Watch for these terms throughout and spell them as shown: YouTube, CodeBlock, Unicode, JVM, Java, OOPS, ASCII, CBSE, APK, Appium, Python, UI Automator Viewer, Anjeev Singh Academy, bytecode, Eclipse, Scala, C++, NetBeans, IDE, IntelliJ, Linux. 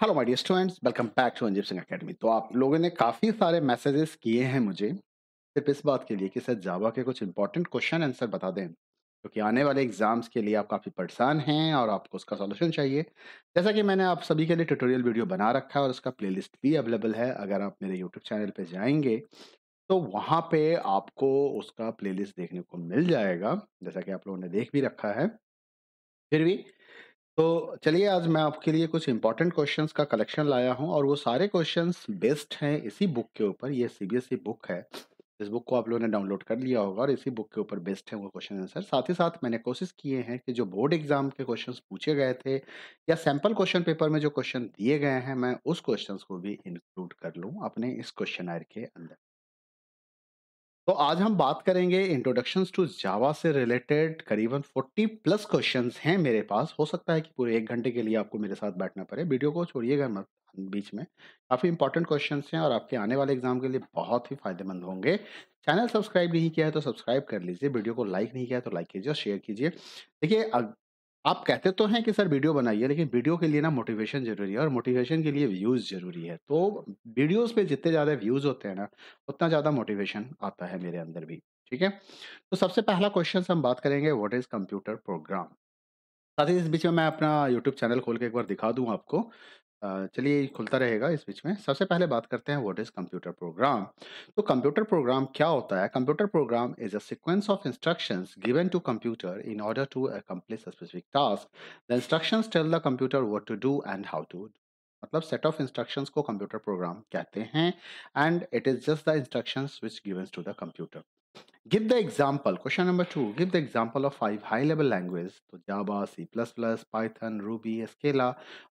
Hello my dear students, welcome back to Anjeev Singh academy. तो आप लोगों ने काफ़ी सारे मैसेजेस किए हैं मुझे सिर्फ इस बात के लिए कि सर जावा के कुछ इंपॉर्टेंट क्वेश्चन आंसर बता दें, क्योंकि आने वाले एग्जाम्स के लिए आप काफ़ी परेशान हैं और आपको उसका सॉल्यूशन चाहिए। जैसा कि मैंने आप सभी के लिए ट्यूटोरियल वीडियो बना रखा है और उसका प्लेलिस्ट भी अवेलेबल है। अगर आप मेरे यूट्यूब चैनल पर जाएंगे तो वहाँ पर आपको उसका प्लेलिस्ट देखने को मिल जाएगा, जैसा कि आप लोगों ने देख भी रखा है। फिर भी तो चलिए, आज मैं आपके लिए कुछ इंपॉर्टेंट क्वेश्चंस का कलेक्शन लाया हूं और वो सारे क्वेश्चंस बेस्ड हैं इसी बुक के ऊपर। ये सीबीएसई बुक है, इस बुक को आप लोगों ने डाउनलोड कर लिया होगा और इसी बुक के ऊपर बेस्ड है वो क्वेश्चन आंसर। साथ ही साथ मैंने कोशिश किए हैं कि जो बोर्ड एग्जाम के क्वेश्चंस पूछे गए थे या सैम्पल क्वेश्चन पेपर में जो क्वेश्चन दिए गए हैं, मैं उस क्वेश्चन को भी इंक्लूड कर लूँ अपने इस क्वेश्चनायर के अंदर। तो आज हम बात करेंगे इंट्रोडक्शन टू जावा से रिलेटेड। करीबन 40+ क्वेश्चंस हैं मेरे पास। हो सकता है कि पूरे 1 घंटे के लिए आपको मेरे साथ बैठना पड़े। वीडियो को छोड़िएगा मत बीच में, काफ़ी इंपॉर्टेंट क्वेश्चंस हैं और आपके आने वाले एग्जाम के लिए बहुत ही फायदेमंद होंगे। चैनल सब्सक्राइब नहीं किया है तो सब्सक्राइब कर लीजिए, वीडियो को लाइक नहीं किया है तो लाइक कीजिए और शेयर कीजिए। देखिए, आप कहते तो हैं कि सर वीडियो बनाइए, लेकिन वीडियो के लिए ना मोटिवेशन जरूरी है और मोटिवेशन के लिए व्यूज़ ज़रूरी है। तो वीडियोस पे जितने ज़्यादा व्यूज़ होते हैं ना, उतना ज़्यादा मोटिवेशन आता है मेरे अंदर भी। ठीक है, तो सबसे पहला क्वेश्चन हम बात करेंगे, व्हाट इज़ कंप्यूटर प्रोग्राम। साथ ही इस बीच में मैं अपना यूट्यूब चैनल खोल के एक बार दिखा दूँ आपको। चलिए, खुलता रहेगा इस बीच में। सबसे पहले बात करते हैं व्हाट इज़ कंप्यूटर प्रोग्राम। तो कंप्यूटर प्रोग्राम क्या होता है? Computer program is a sequence of instructions given to computer in order to accomplish a specific task. The instructions tell the computer what to do and how to. मतलब set of instructions को computer program कहते हैं। And it is just the instructions which given to the computer. Give the example. Question number 2. Give the example of 5 high-level languages. तो Java, C++, Python, Ruby, Scala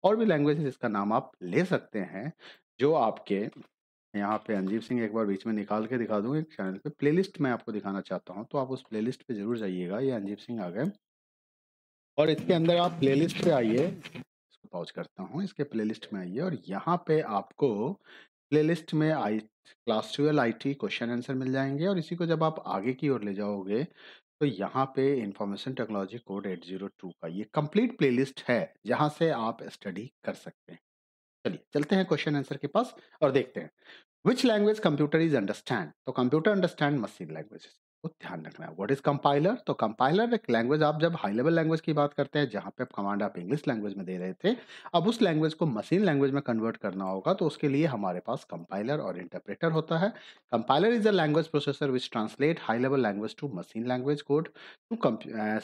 और भी languages इसका नाम आप ले सकते हैं, जो आपके यहाँ पे अंजीव सिंह एक बार बीच में निकाल के दिखा दूँगा एक चैनल पे। प्लेलिस्ट मैं आपको दिखाना चाहता हूँ, तो आप उस प्लेलिस्ट पे जरूर जाइएगा। ये अंजीव सिंह आ गए और इसके अंदर आप प्लेलिस्ट पे आइए। इसको पॉज करता हूँ, इसके प्लेलिस्ट में आइए और यहाँ पे आपको प्लेलिस्ट में क्लास 12 IT क्वेश्चन आंसर मिल जाएंगे। और इसी को जब आप आगे की ओर ले जाओगे तो यहाँ पे इंफॉर्मेशन टेक्नोलॉजी कोड 802 का ये कंप्लीट प्लेलिस्ट है, जहाँ से आप स्टडी कर सकते हैं। चलिए चलते हैं क्वेश्चन आंसर के पास और देखते हैं which language computer is understand. तो कंप्यूटर अंडरस्टैंड मशीन लैंग्वेजेस, तो ध्यान रखना है। What is compiler? तो कंपाइलर एक लैंग्वेज, आप जब हाई लेवल लैंग्वेज की बात करते हैं जहाँ पे आप कमांड आप इंग्लिश लैंग्वेज में दे रहे थे, अब उस लैंग्वेज को मशीन लैंग्वेज में कन्वर्ट करना होगा, तो उसके लिए हमारे पास कंपाइलर और इंटरप्रेटर होता है। Compiler is a language processor which translate high level language to machine language code to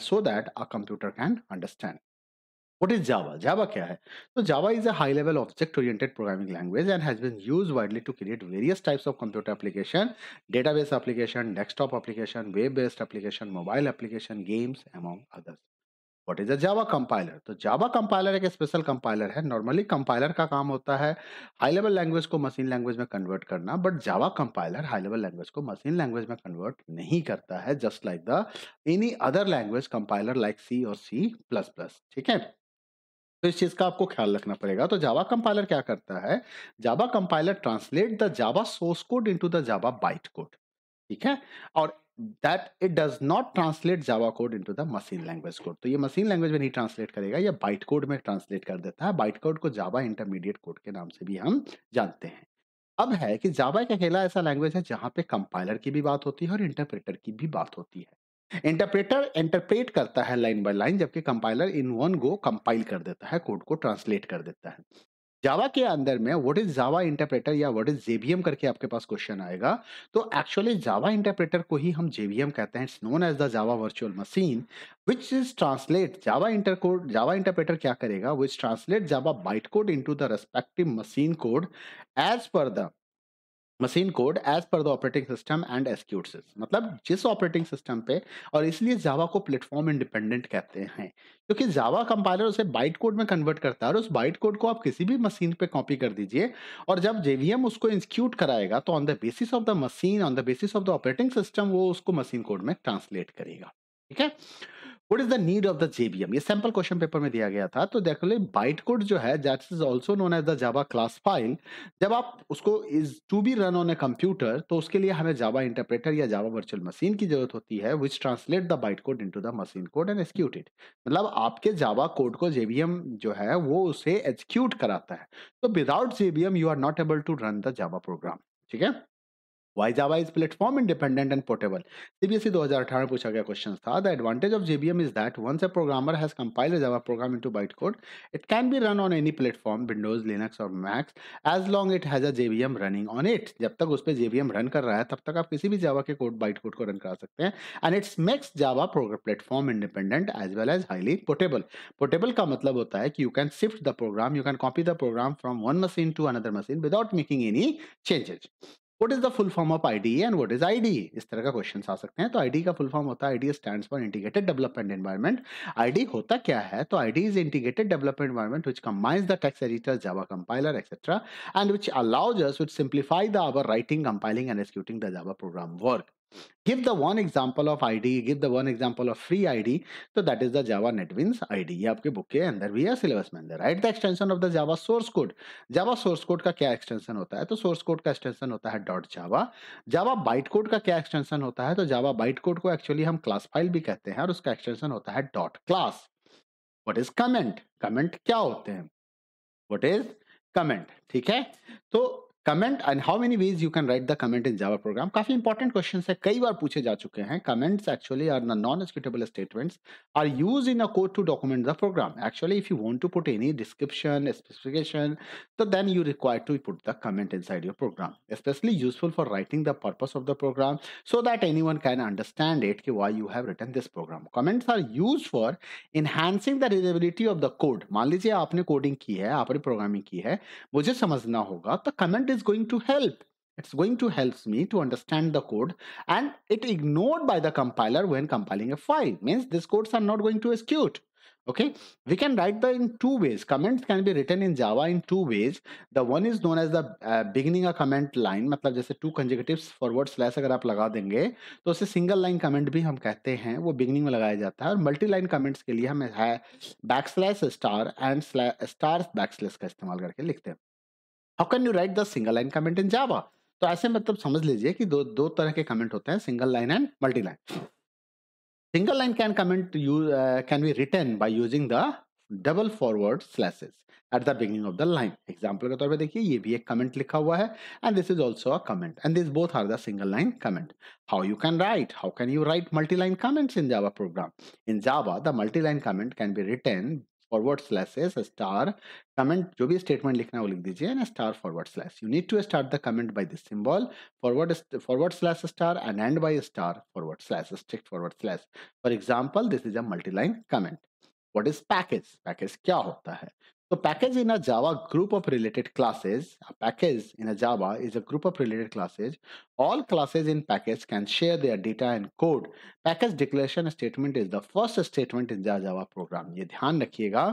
so that a computer can understand. What is Java? Java क्या है? तो Java is a high-level object-oriented programming language and has been used widely to create various types of computer application, database application, desktop application, web-based application, mobile application, games, among others. What is a Java compiler? तो Java compiler एक special compiler है। Normally compiler का काम होता है high level language को machine language में convert करना, but Java compiler high level language को मशीन लैंग्वेज में कन्वर्ट नहीं करता है, just like the any other language compiler like C और C++। ठीक है, तो इस चीज़ का आपको ख्याल रखना पड़ेगा। तो जावा कंपाइलर क्या करता है? Java compiler translate the Java source code into the Java byte code. ठीक है, और that it does not translate Java code into the machine language code. तो ये मशीन लैंग्वेज में नहीं ट्रांसलेट करेगा, ये बाइट कोड में ट्रांसलेट कर देता है। बाइट कोड को जावा इंटरमीडिएट कोड के नाम से भी हम जानते हैं। अब है कि जावा एक अकेला ऐसा लैंग्वेज है जहाँ पे कंपाइलर की भी बात होती है और इंटरप्रेटर की भी बात होती है। इंटरप्रेटर इंटरप्रेट करता है लाइन बाय लाइन, जबकि compiler in one go compile कर देता है, कोड को ट्रांसलेट कर देता है। जावा के अंदर में व्हाट इज जावा इंटरप्रेटर या व्हाट इज जेवीएम करके आपके पास क्वेश्चन आएगा। तो एक्चुअली जावा इंटरप्रेटर को ही हम जेवीएम कहते हैं। It's known as the Java virtual machine which is translate Java intercode. Java interpreter क्या करेगा? Which translate Java byte code into the respective machine code as per the machine code as per the operating system and executes. मतलब जिस operating system पे, और इसलिए जावा को platform independent कहते हैं, क्योंकि जावा कंपाइलर उसे बाइट कोड में कन्वर्ट करता है और उस बाइट कोड को आप किसी भी मशीन पे कॉपी कर दीजिए, और जब जेवीएम उसको एक्सिक्यूट कराएगा तो on the basis of the machine, on the basis of the operating system, वो उसको मशीन कोड में ट्रांसलेट करेगा। ठीक है, what is the need of the JVM, ये सैंपल क्वेश्चन पेपर में दिया गया था। तो देखो ले बाइट कोड जो है that is also known as the Java class file, जब आप उसको is to be run on a computer तो उसके लिए हमें जावा इंटरप्रेटर या जावा वर्चुअल मशीन की जरूरत होती है which translate the byte code into the machine code and execute it. मतलब आपके जावा कोड को जेवीएम जो है वो उसे एग्जीक्यूट कराता है। तो without JVM you are not able to run the Java program, ठीक है। Why Java is platform independent and portable? CBSE 2018 में पूछा गया क्वेश्चन था। The advantage of JVM is that once a programmer has compiled a Java program into bytecode, it can be run on any platform, Windows, Linux और Mac, as long it has a JVM running on it. जब तक उस पर JVM run कर रहा है तब तक आप किसी भी Java के कोड बाइट कोड को रन करा सकते हैं। And it makes Java program platform independent as well as highly portable. Portable का मतलब होता है कि you can shift the program, you can copy the program from one machine to another machine without making any changes. What is the full form of IDE and what is IDE? इस तरह का question आ सकते हैं। तो IDE का full form होता है IDE stands for Integrated Development Environment। IDE होता क्या है? तो IDE is Integrated Development Environment which combines the text editor, Java compiler, etc. and which allows us to simplify our writing, compiling and executing the Java program work. Give the one example of IDE, give the one example of free IDE, so that is the Java NetBeans IDE। ये आपके book के अंदर भी है, syllabus में अंदर। Write the extension of the Java source code। Java source code का क्या extension होता है? तो source code का extension होता है .java। Java bytecode का क्या extension होता है? तो Java bytecode को actually हम class file भी कहते हैं और उसका extension होता है .class। What is comment? Comment क्या होते हैं? What is comment? ठीक है? तो comment and how many ways you can write the comment in Java program काफी इंपॉर्टेंट क्वेश्चन है, कई बार पूछे जा चुके हैं। Comments actually are non executable statements are use in a code to document the program. Actually if you want to put any description specification तो then you require to put the comment inside your program. Specially useful for writing the purpose of the programme so that anyone can understand it कि why you have written this program. Comments are use for enhancing the readability of the code. मान लीजिए आपने coding की है, आपने programming की है, मुझे समझना होगा तो comment is going to help. It's going to helps me to understand the code and it ignored by the compiler when compiling a file means these codes are not going to execute. Okay, we can write the in two ways. Comments can be written in Java in two ways. The one is known as the beginning a comment line, मतलब जैसे two consecutives forward slash अगर आप लगा देंगे तो उसे single line comment भी हम कहते हैं, वो beginning में लगाया जाता है। और multi line comments के लिए हम backslash star and star backslash का इस्तेमाल करके लिखते हैं। How can you write the single line comment in Java? तो ऐसे मतलब समझ लीजिए कि दो तरह के कमेंट होते हैं, single line and multi line. Single line can be written by using the double forward slashes at the beginning of the line. Example के तौर पे देखिए ये भी एक कमेंट लिखा हुआ है and this is also a comment and this both are the single line comment. How can you write multi line comments in Java program? In Java the multi line comment can be written forward slashes star comment, जो भी statement लिखना है वो लिख दीजिए and star forward slash. You need to start the comment by this symbol forward slash star and and by star forward slash strict forward slash. For example this is a multi line comment. What is package? Package क्या होता है? तो package in a Java group of related classes. Package in a Java is a group of related classes. All classes in package can share their data and code. Package declaration statement is the first statement in the Java program. ये ध्यान रखिएगा,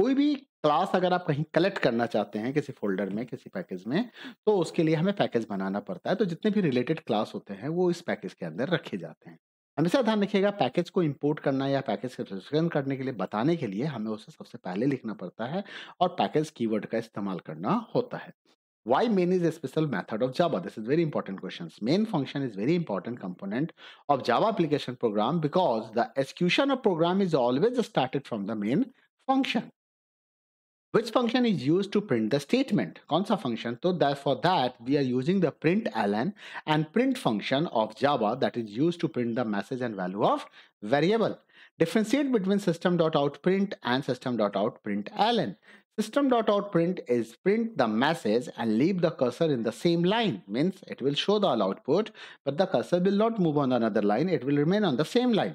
कोई भी class अगर आप कहीं collect करना चाहते हैं किसी फोल्डर में किसी पैकेज में तो उसके लिए हमें पैकेज बनाना पड़ता है। तो जितने भी रिलेटेड क्लास होते हैं वो इस पैकेज के अंदर रखे जाते हैं। हमेशा ध्यान रखिएगा पैकेज को इंपोर्ट करना या पैकेज को रिस्टोर करने के लिए बताने के लिए हमें उसे सबसे पहले लिखना पड़ता है और पैकेज कीवर्ड का इस्तेमाल करना होता है। Why main is a special method of Java? This is very important questions. Main function is very important component of Java application program because the execution of program is always started from the main function. Which function is used to print the statement? कौन सा function? तो therefore that we are using the println and print function of Java that is used to print the message and value of variable. Differentiate between system.outprint and system.outprintln. System.outprint is print the message and leave the cursor in the same line. Means it will show the output, but the cursor will not move on another line. It will remain on the same line.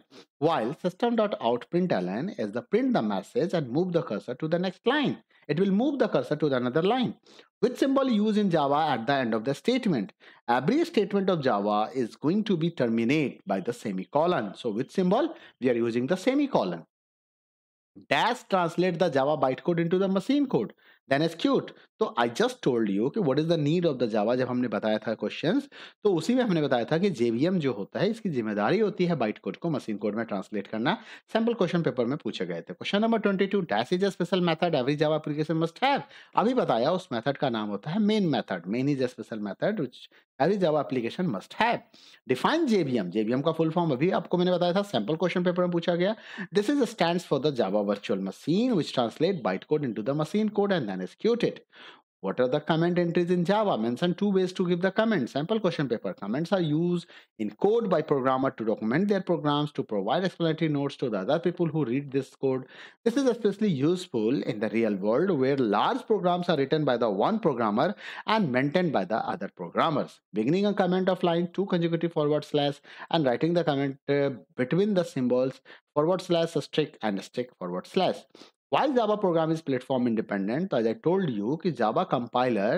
While System.outprintln is the print the message and move the cursor to the next line. It will move the cursor to another line. Which symbol used in Java at the end of the statement? Every statement of Java is going to be terminated by the semicolon. So which symbol? We are using the semicolon. Dash translate the Java bytecode into the machine code. Then execute. तो I just told you कि what is the need of the Java, जब हमने बताया था questions तो उसी में हमने बताया था कि जेवीएम जो होता है इसकी जिम्मेदारी होती है बाइट कोड को मशीन कोड में ट्रांसलेट करना। सैम्पल क्वेश्चन पेपर में पूछे गए थे। Question number 22, dash is a special method every Java application must have. अभी बताया उस मेथड का नाम होता है main method. Main is a special method which every Java application must have. Define JVM, JVM का फुल फॉर्म अभी आपको मैंने बताया था, सैम्पल क्वेश्चन पेपर में पूछा गया। This is stands for the Java virtual machine which translate byte code into the machine code and then execute it. What are the comment entries in Java? Mention two ways to give the comments. Sample question paper. Comments are used in code by programmer to document their programs, to provide explanatory notes to the other people who read this code. This is especially useful in the real world where large programs are written by the one programmer and maintained by the other programmers. Beginning a comment of line 2 consecutive / and writing the comment between the symbols / * and * /. While Java program is platform independent, as I told you कि Java compiler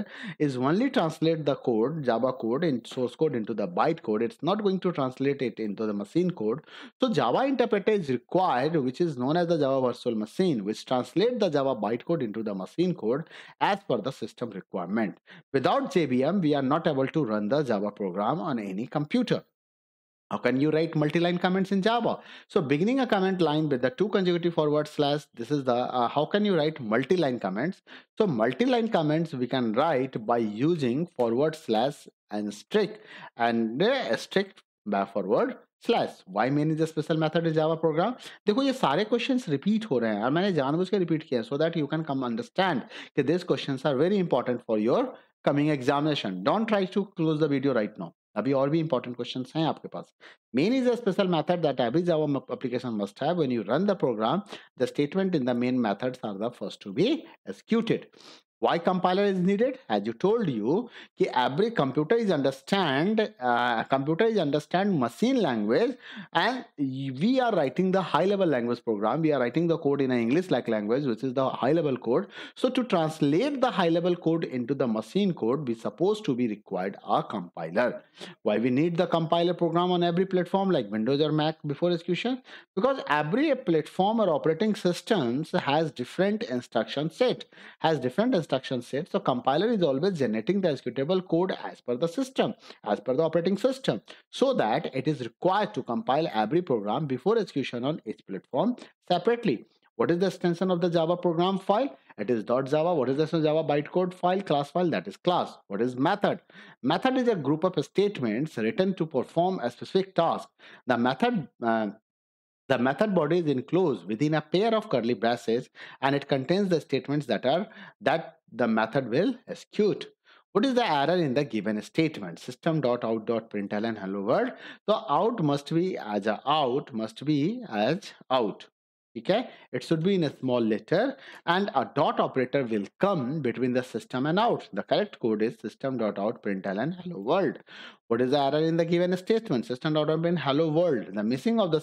is only translate the code, Java code in source code into the byte code. It's not going to translate it into the machine code. So Java interpreter is required, which is known as the Java virtual machine, which translate the Java byte code into the machine code as per the system requirement. Without JVM, we are not able to run the Java program on any computer. How can you write multi-line comments in Java? So beginning a comment line with the 2 consecutive / this is the how can you write multi-line comments? So multi-line comments we can write by using / and * by /. Why main is a special method in Java program? देखो ये सारे questions repeat हो रहे हैं और मैंने जानबूझ के रिपीट किया so that you can come understand कि these questions are very important for your coming examination. Don't try to close the video right now. अभी और भी इंपॉर्टेंट क्वेश्चंस हैं आपके पास। Main is a special method that every Java application must have. When you run the program the statement in the main methods are the first to be executed. Why compiler is needed? As you told you, कि every computer is understand machine language, and we are writing the high level language program. We are writing the code in an English like language, which is the high level code. So to translate the high level code into the machine code, we supposed to be required a compiler. Why we need the compiler program on every platform like Windows or Mac before execution? Because every platform or operating systems has different instruction set, so compiler is always generating the executable code as per the system, as per the operating system, so that it is required to compile every program before execution on each platform separately. What is the extension of the Java program file? It is .java. What is the Java bytecode file? Class file, that is class. What is method? Method is a group of statements written to perform a specific task. The method body is enclosed within a pair of curly braces and it contains the statements that the method will execute. What is the error in the given statement? System.out.println hello world. So out must be as a out must be as out. Okay, it should be in a small letter and a dot operator will come between the system and out. The correct code is system.out.println hello world. What is the error in the given statement? System.out.print hello world. The missing of the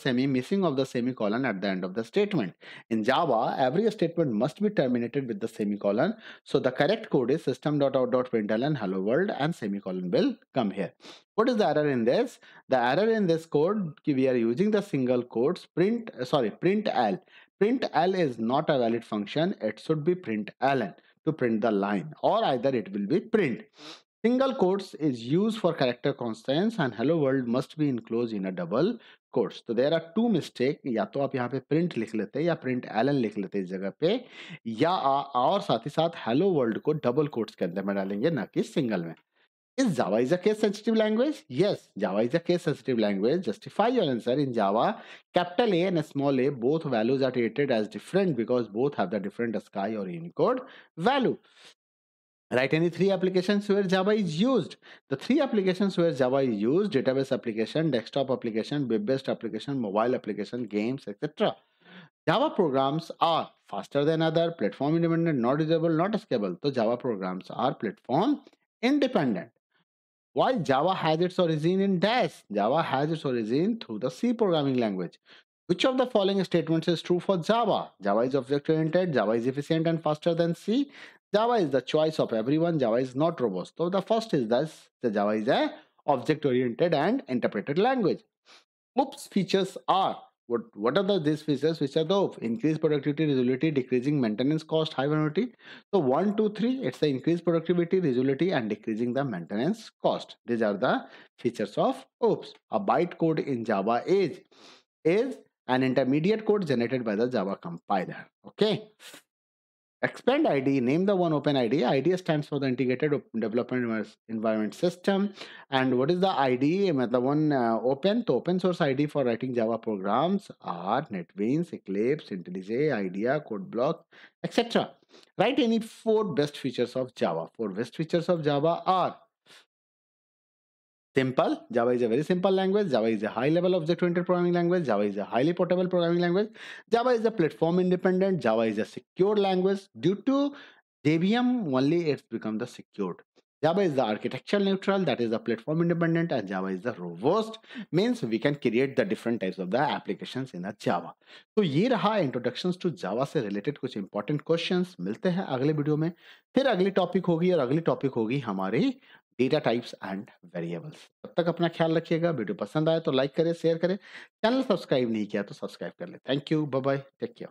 semicolon at the end of the statement. In Java, every statement must be terminated with the semicolon. So the correct code is system.out.println hello world and semicolon will come here. What is the error in this? The error in this code, we are using the single quotes printl. Printl is not a valid function. It should be println to print the line, or either it will be print. Single quotes is used for character constraints and hello world must be enclosed in a double quotes. So there are two mistakes. या तो आप यहाँ पे print लिख लेते हैं या println लिख लेते हैं इस जगह पे, या और साथ ही साथ hello world को डबल कोट्स के अंदर में डालेंगे ना कि सिंगल में। Is Java is a case sensitive language? Yes, Java is a case sensitive language. Justify your answer. In Java, capital A and small a both values are treated as different because both have the different ASCII or Unicode value. Write any three applications where Java is used. The three applications where Java is used: database application, desktop application, web-based application, mobile application, games, etc. Java programs are faster than other, platform independent, not reusable, not scalable. So Java programs are platform independent. Why Java has its origin in Dash? Java has its origin through the C programming language. Which of the following statements is true for Java? Java is object-oriented. Java is efficient and faster than C. Java is the choice of everyone. Java is not robust. So the first is this. Java is a object-oriented and interpreted language. OOPS features are: What are these features which are the OOPS? Increased productivity, resolutivity, decreasing maintenance cost, high vulnerability. So 1, 2, 3, it's the increased productivity, resolutivity and decreasing the maintenance cost. These are the features of OOPS. A bytecode in Java is an intermediate code generated by the Java compiler. Okay. Expand ID, name the one open ID. IDE stands for the Integrated Development Environment System. And what is the IDE? The one open, the open source ID for writing Java programs are NetBeans, Eclipse, IntelliJ, IDEA, CodeBlock, etc. Write any 4 best features of Java. 4 best features of Java are simple. Java is a very simple language. Java is a high level object-oriented programming language. Java is a highly portable programming language. Java is a platform independent. Java is a secure language. Due to JVM only, it's become the secured. Java is the architecture neutral, that is the platform independent, and Java is the robust, means we can create the different types of the applications in a Java. तो ये रहा introductions to Java से related कुछ important questions. मिलते हैं अगले video में. फिर अगली टॉपिक होगी और अगली टॉपिक होगी हमारी डेटा टाइप्स एंड वेरिएबल्स. तब तक अपना ख्याल रखिएगा. वीडियो पसंद आए तो लाइक करें, शेयर करें. चैनल सब्सक्राइब नहीं किया तो सब्सक्राइब कर लें. Thank you. Bye bye. Take care.